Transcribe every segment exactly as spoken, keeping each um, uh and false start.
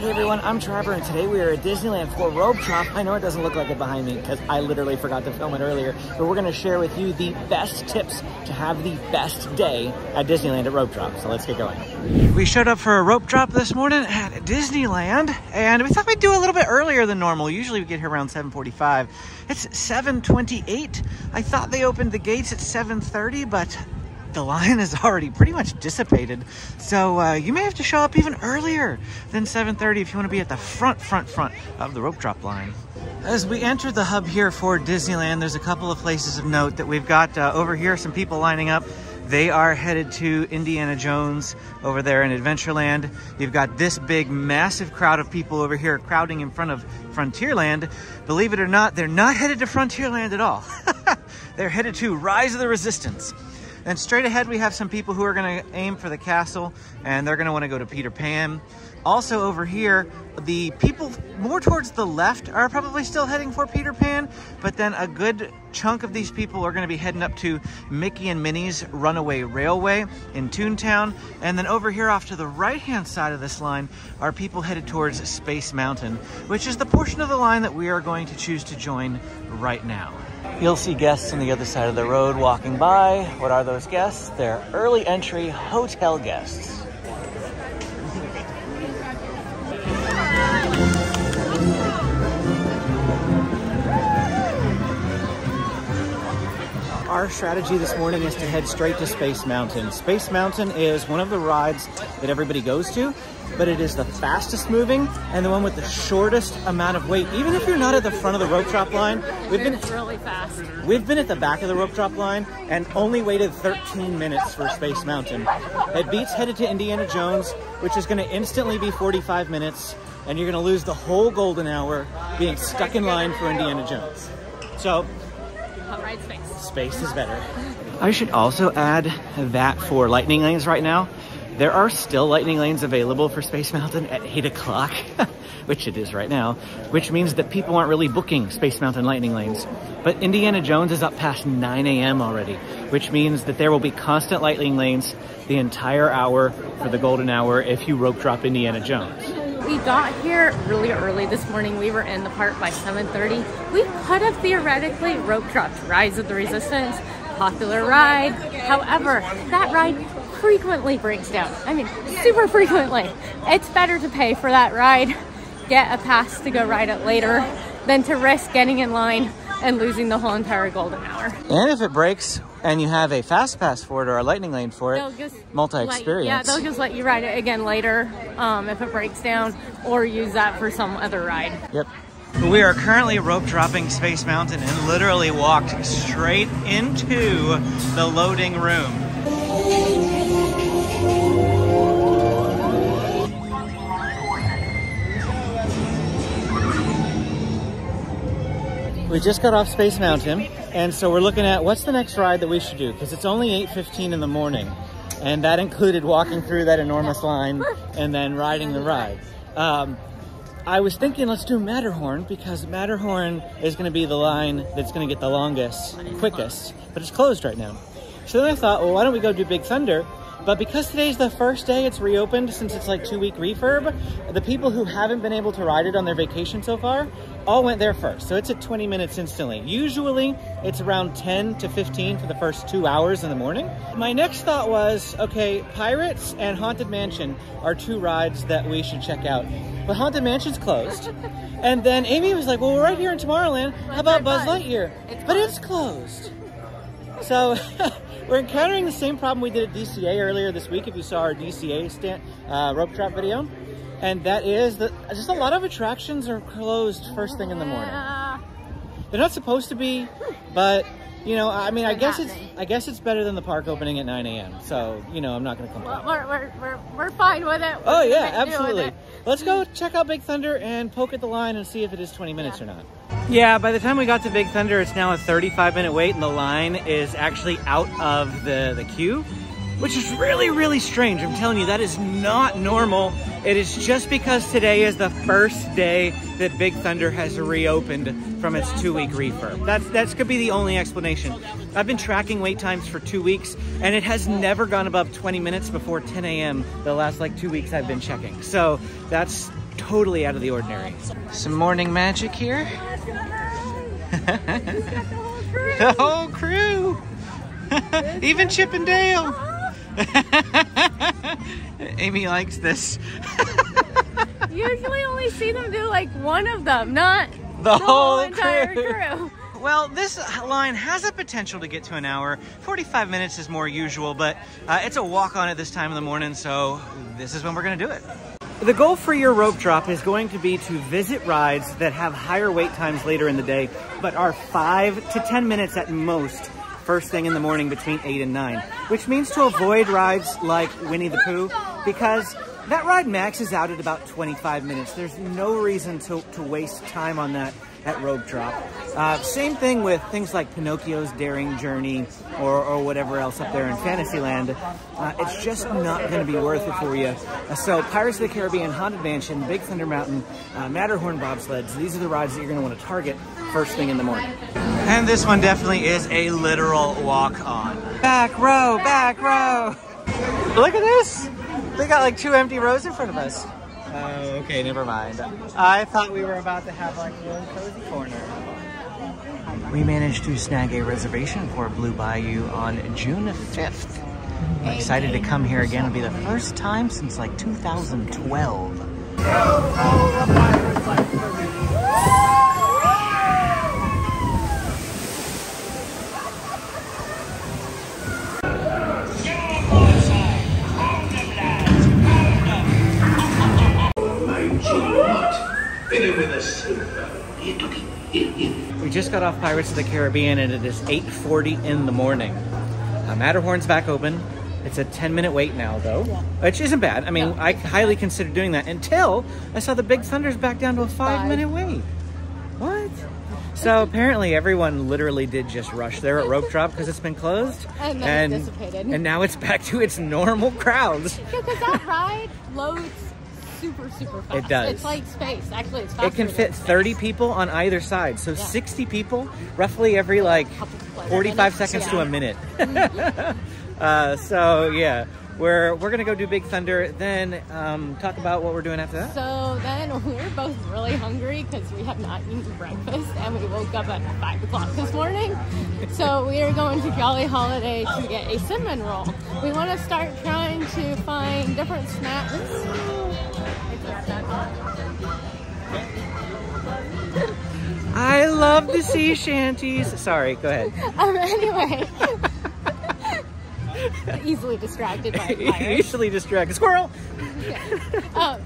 Hey everyone, I'm Trevor, and today we are at Disneyland for Rope Drop. I know it doesn't look like it behind me because I literally forgot to film it earlier, but we're going to share with you the best tips to have the best day at Disneyland at Rope Drop. So let's get going. We showed up for a Rope Drop this morning at Disneyland, and we thought we'd do a little bit earlier than normal. Usually we get here around seven forty-five. It's seven twenty-eight. I thought they opened the gates at seven thirty, but the line is already pretty much dissipated, so uh, you may have to show up even earlier than seven thirty if you want to be at the front, front, front of the Rope Drop line. As we enter the hub here for Disneyland, there's a couple of places of note that we've got uh, over here, some people lining up. They are headed to Indiana Jones over there in Adventureland. You've got this big, massive crowd of people over here crowding in front of Frontierland. Believe it or not, they're not headed to Frontierland at all. They're headed to Rise of the Resistance. And straight ahead, we have some people who are going to aim for the castle, and they're going to want to go to Peter Pan. Also over here, the people more towards the left are probably still heading for Peter Pan, but then a good chunk of these people are going to be heading up to Mickey and Minnie's Runaway Railway in Toontown. And then over here off to the right-hand side of this line are people headed towards Space Mountain, which is the portion of the line that we are going to choose to join right now. You'll see guests on the other side of the road walking by. What are those guests? They're early entry hotel guests. Our strategy this morning is to head straight to Space Mountain. Space Mountain is one of the rides that everybody goes to, but it is the fastest moving and the one with the shortest amount of wait. Even if you're not at the front of the Rope Drop line, we've been really fast. We've been at the back of the Rope Drop line and only waited thirteen minutes for Space Mountain. It beats headed to Indiana Jones, which is going to instantly be forty-five minutes, and you're going to lose the whole golden hour being stuck in line for Indiana Jones. So, Space. Space is better. I should also add that for lightning lanes right now, there are still lightning lanes available for Space Mountain at eight o'clock, which it is right now, which means that people aren't really booking Space Mountain lightning lanes. But Indiana Jones is up past nine A M already, which means that there will be constant lightning lanes the entire hour for the golden hour if you Rope Drop Indiana Jones. We got here really early this morning. We were in the park by seven thirty. We could have theoretically Rope Dropped Rise of the Resistance, popular ride. However, that ride frequently breaks down. I mean, super frequently. It's better to pay for that ride, get a pass to go ride it later, than to risk getting in line and losing the whole entire golden hour. And if it breaks, and you have a fast pass for it or a lightning lane for it, multi-experience. Yeah, they'll just let you ride it again later um, if it breaks down, or use that for some other ride. Yep. We are currently Rope Dropping Space Mountain and literally walked straight into the loading room. We just got off Space Mountain, and so we're looking at what's the next ride that we should do, because it's only eight fifteen in the morning, and that included walking through that enormous line and then riding the ride. Um, I was thinking let's do Matterhorn, because Matterhorn is going to be the line that's going to get the longest, quickest, but it's closed right now. So then I thought, well, why don't we go do Big Thunder? But because today's the first day it's reopened since it's like two-week refurb, the people who haven't been able to ride it on their vacation so far all went there first. So it's at twenty minutes instantly. Usually it's around ten to fifteen for the first two hours in the morning. My next thought was, okay, Pirates and Haunted Mansion are two rides that we should check out. But Haunted Mansion's closed. And then Amy was like, well, we're right here in Tomorrowland. How about Buzz Lightyear? But it's closed. So we're encountering the same problem we did at D C A earlier this week, if you saw our D C A stand, uh, Rope Drop video. And that is that just a lot of attractions are closed first thing in the morning. They're not supposed to be, but you know, I mean, I guess it's I guess it's better than the park opening at nine A M So you know, I'm not going to complain. We're, we're we're we're fine with it. We're oh yeah, absolutely. Let's go check out Big Thunder and poke at the line and see if it is twenty minutes yeah. or not. Yeah, by the time we got to Big Thunder, it's now a thirty-five minute wait, and the line is actually out of the the queue, which is really, really strange. I'm telling you, that is not normal. It is just because today is the first day that Big Thunder has reopened from its two-week refurb. That's, that could be the only explanation. I've been tracking wait times for two weeks, and it has never gone above twenty minutes before ten A M the last like two weeks I've been checking. So that's totally out of the ordinary. Some morning magic here. The whole crew! Even Chip and Dale! Amy likes this. Usually only see them do like one of them, not the, the whole, whole entire crew. Well, this line has a potential to get to an hour. forty-five minutes is more usual, but uh, it's a walk on at this time of the morning, so this is when we're gonna do it. The goal for your rope drop is going to be to visit rides that have higher wait times later in the day, but are five to ten minutes at most first thing in the morning between eight and nine, which means to avoid rides like Winnie the Pooh, because that ride maxes out at about twenty-five minutes. There's no reason to, to waste time on that at Rope Drop. Uh, same thing with things like Pinocchio's Daring Journey or, or whatever else up there in Fantasyland. Uh, it's just not going to be worth it for you. Uh, so Pirates of the Caribbean, Haunted Mansion, Big Thunder Mountain, uh, Matterhorn Bobsleds, these are the rides that you're going to want to target first thing in the morning. And this one definitely is a literal walk on. Back row, back row. Look at this. We got like two empty rows in front of us. Oh, okay, never mind. I thought we were about to have like one cozy corner. We managed to snag a reservation for Blue Bayou on June fifth. I'm excited to come here again. It'll be the first time since like two thousand twelve. We just got off Pirates of the Caribbean and it is eight forty in the morning. Uh, Matterhorn's back open. It's a ten minute wait now though, yeah. Which isn't bad. I mean, no, I highly considered doing that until I saw the Big Thunder's back down to a five, five. minute wait. What? So apparently everyone literally did just rush there at Rope Drop because it's been closed. And then and, it dissipated. And now it's back to its normal crowds. Because yeah, that ride loads super, super fast. It does. It's like space. Actually, it's faster. It can fit thirty people on either side. So yeah. sixty people, roughly every like forty-five seconds yeah. to a minute. uh, so yeah, we're, we're going to go do Big Thunder, then um, talk about what we're doing after that. So then we're both really hungry because we have not eaten breakfast and we woke up at five o'clock this morning. So we are going to Jolly Holiday to get a cinnamon roll. We want to start trying to find different snacks. I love the sea shanties. Sorry, go ahead. Um, anyway. Easily distracted by a pirate. Easily distracted. Squirrel! Yeah. Um,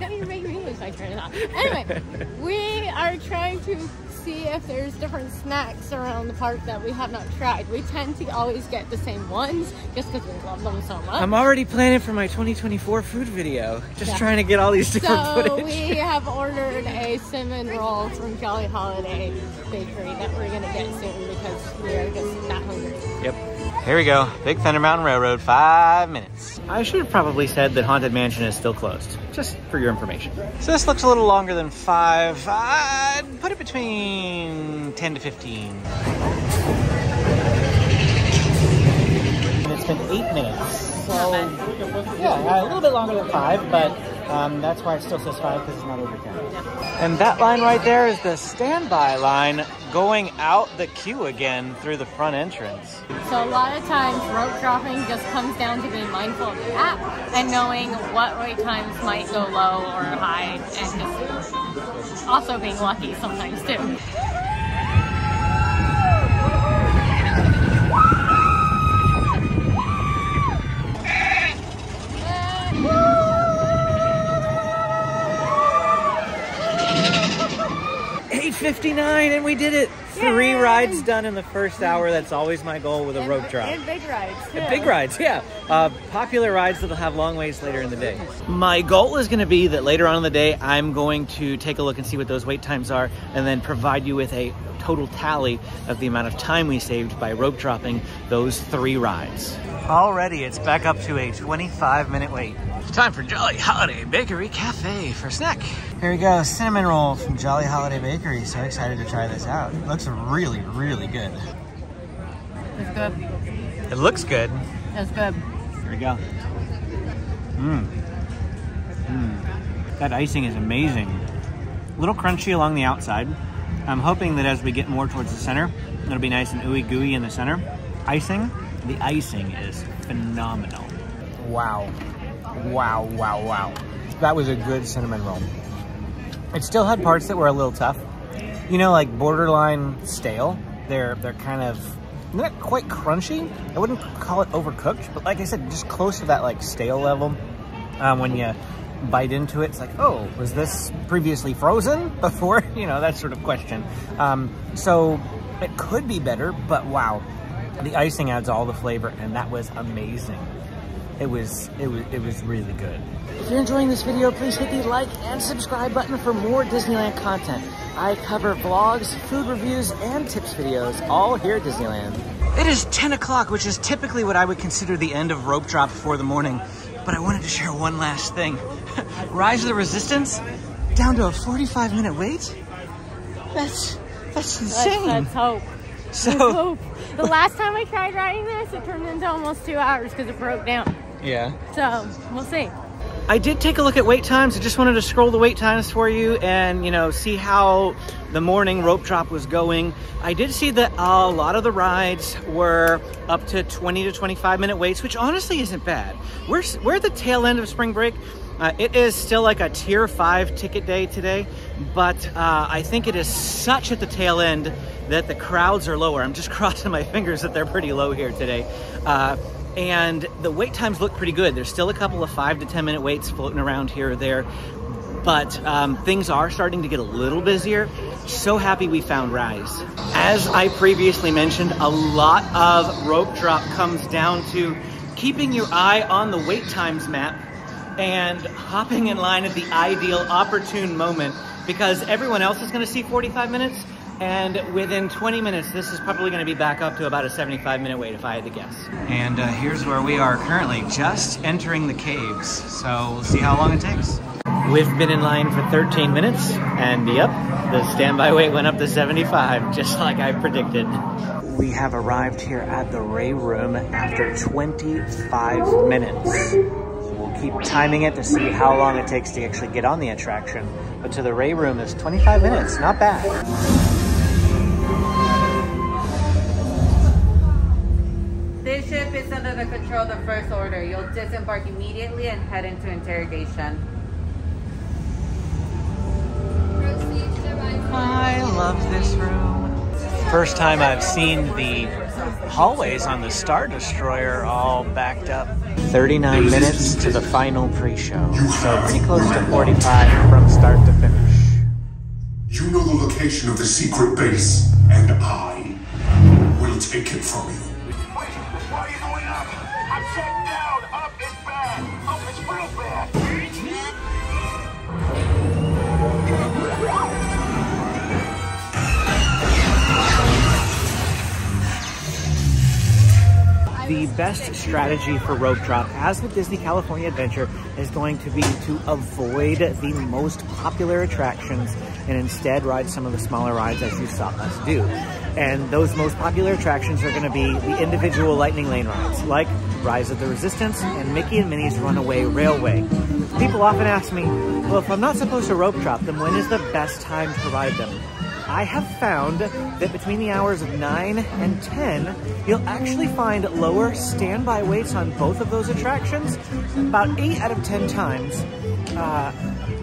now you're making me lose my train of thought. Anyway, we are trying to see if there's different snacks around the park that we have not tried. We tend to always get the same ones just because we love them so much. I'm already planning for my twenty twenty-four food video. Just yeah. trying to get all these different so footage. We have ordered a cinnamon roll from Jolly Holiday Bakery that we're going to get soon because we're just not hungry. Yep. Here we go. Big Thunder Mountain Railroad, five minutes. I should have probably said that Haunted Mansion is still closed. Just for your information. So this looks a little longer than five. I'd put it between ten to fifteen. And it's been eight minutes. So yeah, a little bit longer than five, but um, that's why it still says five because it's not over ten. And that line right there is the standby line going out the queue again through the front entrance. So a lot of times rope dropping just comes down to being mindful of the app and knowing what wait times might go low or high and just also being lucky sometimes too. fifty-nine and we did it. Yay. Three rides done in the first hour. That's always my goal with a and, rope drop. And big rides. Too. And big rides, yeah. Uh, popular rides that'll have long waits later in the day. My goal is going to be that later on in the day, I'm going to take a look and see what those wait times are and then provide you with a total tally of the amount of time we saved by rope dropping those three rides. Already it's back up to a twenty-five minute wait. It's time for Jolly Holiday Bakery Cafe for a snack. Here we go, cinnamon roll from Jolly Holiday Bakery. So excited to try this out. It looks really, really good. It's good. It looks good. It's good. Here we go. Mmm. Mmm. That icing is amazing. A little crunchy along the outside. I'm hoping that as we get more towards the center, it'll be nice and ooey gooey in the center. Icing, the icing is phenomenal. Wow, wow, wow, wow. That was a good cinnamon roll. It still had parts that were a little tough. You know, like borderline stale. They're, they're kind of not quite crunchy. I wouldn't call it overcooked, but like I said, just close to that like stale level. Um, when you bite into it, it's like, oh, was this previously frozen before? You know, that sort of question. Um, so it could be better, but wow. The icing adds all the flavor, and that was amazing. It was, it was, it was really good. If you're enjoying this video, please hit the like and subscribe button for more Disneyland content. I cover vlogs, food reviews, and tips videos, all here at Disneyland. It is ten o'clock, which is typically what I would consider the end of Rope Drop for the morning. But I wanted to share one last thing. Rise of the Resistance, down to a forty-five minute wait? That's, that's insane. Let's, let's hope. So, let's hope. The last time I tried riding this, it turned into almost two hours because it broke down. Yeah. So, we'll see. I did take a look at wait times. I just wanted to scroll the wait times for you and, you know, see how the morning Rope Drop was going. I did see that a lot of the rides were up to twenty to twenty-five minute waits, which honestly isn't bad. We're, we're at the tail end of spring break. Uh, it is still like a tier five ticket day today, but uh, I think it is such at the tail end that the crowds are lower. I'm just crossing my fingers that they're pretty low here today. Uh, And the wait times look pretty good. There's still a couple of five to ten minute waits floating around here or there, but um, things are starting to get a little busier. So happy we found Rise. As I previously mentioned, a lot of Rope Drop comes down to keeping your eye on the wait times map and hopping in line at the ideal opportune moment, because everyone else is gonna see forty-five minutes, and within twenty minutes, this is probably gonna be back up to about a seventy-five minute wait if I had to guess. And uh, here's where we are currently, just entering the caves. So we'll see how long it takes. We've been in line for thirteen minutes, and yep, the standby wait went up to seventy-five, just like I predicted. We have arrived here at the Ray Room after twenty-five minutes. We'll keep timing it to see how long it takes to actually get on the attraction. But to the Ray Room is twenty-five minutes, not bad. This ship is under the control of the First Order. You'll disembark immediately and head into interrogation. I love this room. First time I've seen the hallways on the Star Destroyer all backed up. thirty-nine minutes to the final pre-show. So pretty close to forty-five from start to finish. You know the location of the secret base, and I will take it from you. The best strategy for Rope Drop, as with Disney California Adventure, is going to be to avoid the most popular attractions and instead ride some of the smaller rides as you saw us do. And those most popular attractions are going to be the individual Lightning Lane rides, like Rise of the Resistance and Mickey and Minnie's Runaway Railway. People often ask me, well, if I'm not supposed to Rope Drop them, when is the best time to ride them? I have found that between the hours of nine and ten, you'll actually find lower standby waits on both of those attractions, about eight out of ten times uh,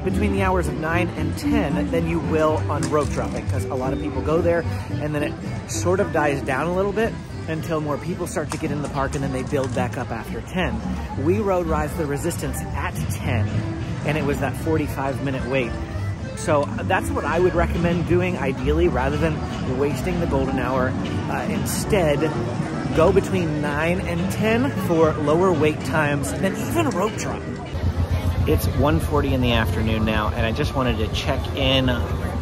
between the hours of nine and ten than you will on Rope Dropping, because a lot of people go there and then it sort of dies down a little bit until more people start to get in the park, and then they build back up after ten. We rode Rise of the Resistance at ten, and it was that forty-five minute wait. So that's what I would recommend doing, ideally, rather than wasting the golden hour. Uh, instead, go between nine and ten for lower wait times than even Rope Drop. It's one forty in the afternoon now, and I just wanted to check in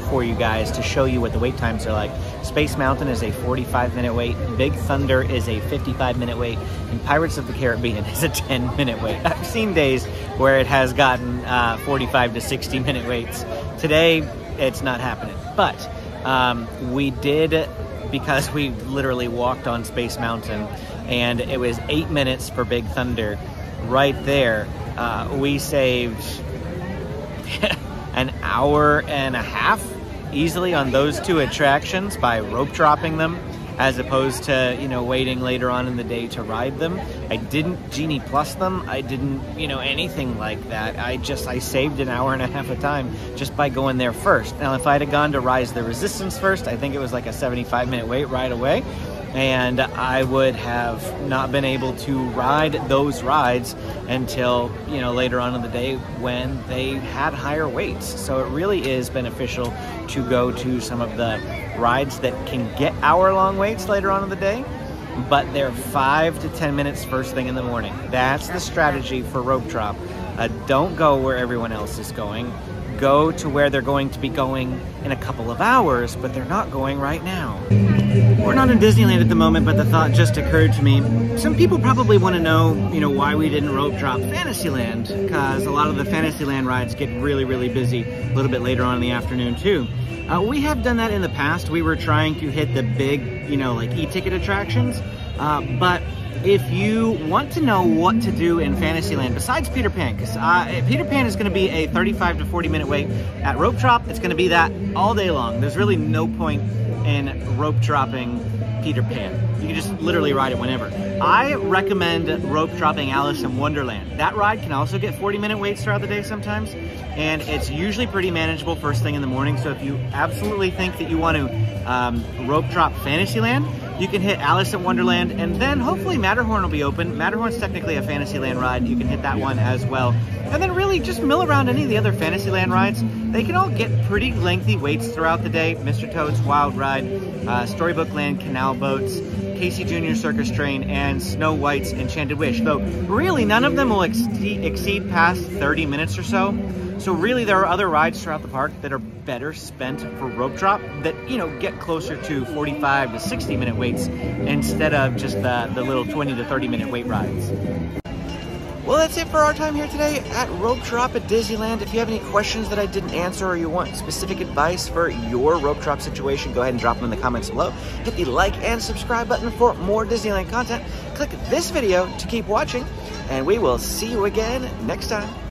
for you guys to show you what the wait times are like. Space Mountain is a forty-five minute wait, Big Thunder is a fifty-five minute wait, and Pirates of the Caribbean is a ten minute wait. I've seen days where it has gotten uh, forty-five to sixty minute waits. Today, it's not happening. But um, we did, because we literally walked on Space Mountain, and it was eight minutes for Big Thunder. Right there, uh, we saved an hour and a half easily on those two attractions by rope dropping them, as opposed to, you know, waiting later on in the day to ride them. I didn't Genie Plus them. I didn't, you know, anything like that. I just, I saved an hour and a half of time just by going there first. Now, if I'd have gone to Rise of the Resistance first, I think it was like a seventy-five minute wait right away. And I would have not been able to ride those rides until, you know, later on in the day when they had higher weights. So it really is beneficial to go to some of the rides that can get hour-long waits later on in the day, but they're five to ten minutes first thing in the morning. That's the strategy for Rope Drop. Uh, don't go where everyone else is going. Go to where they're going to be going in a couple of hours, but they're not going right now. We're not in Disneyland at the moment, but the thought just occurred to me. Some people probably want to know, you know, why we didn't rope drop Fantasyland, because a lot of the Fantasyland rides get really, really busy a little bit later on in the afternoon too. Uh, we have done that in the past. We were trying to hit the big, you know, like e-ticket attractions, uh, but if you want to know what to do in Fantasyland, besides Peter Pan, because uh, Peter Pan is going to be a thirty-five to forty minute wait. At Rope Drop, it's going to be that all day long. There's really no point in rope dropping Peter Pan. You can just literally ride it whenever. I recommend rope dropping Alice in Wonderland. That ride can also get forty minute waits throughout the day sometimes, and it's usually pretty manageable first thing in the morning. So if you absolutely think that you want to um, rope drop Fantasyland, you can hit Alice in Wonderland, and then hopefully Matterhorn will be open. Matterhorn's technically a Fantasyland ride. You can hit that one as well. And then really just mill around any of the other Fantasyland rides. They can all get pretty lengthy waits throughout the day. Mister Toad's Wild Ride, uh, Storybook Land Canal Boats, Casey Junior Circus Train, and Snow White's Enchanted Wish. Though really none of them will ex exceed past thirty minutes or so. So really there are other rides throughout the park that are better spent for rope drop that, you know, get closer to forty-five to sixty minute waits instead of just the, the little twenty to thirty minute wait rides. Well, that's it for our time here today at Rope Drop at Disneyland. If you have any questions that I didn't answer or you want specific advice for your Rope Drop situation, go ahead and drop them in the comments below. Hit the like and subscribe button for more Disneyland content. Click this video to keep watching, and we will see you again next time.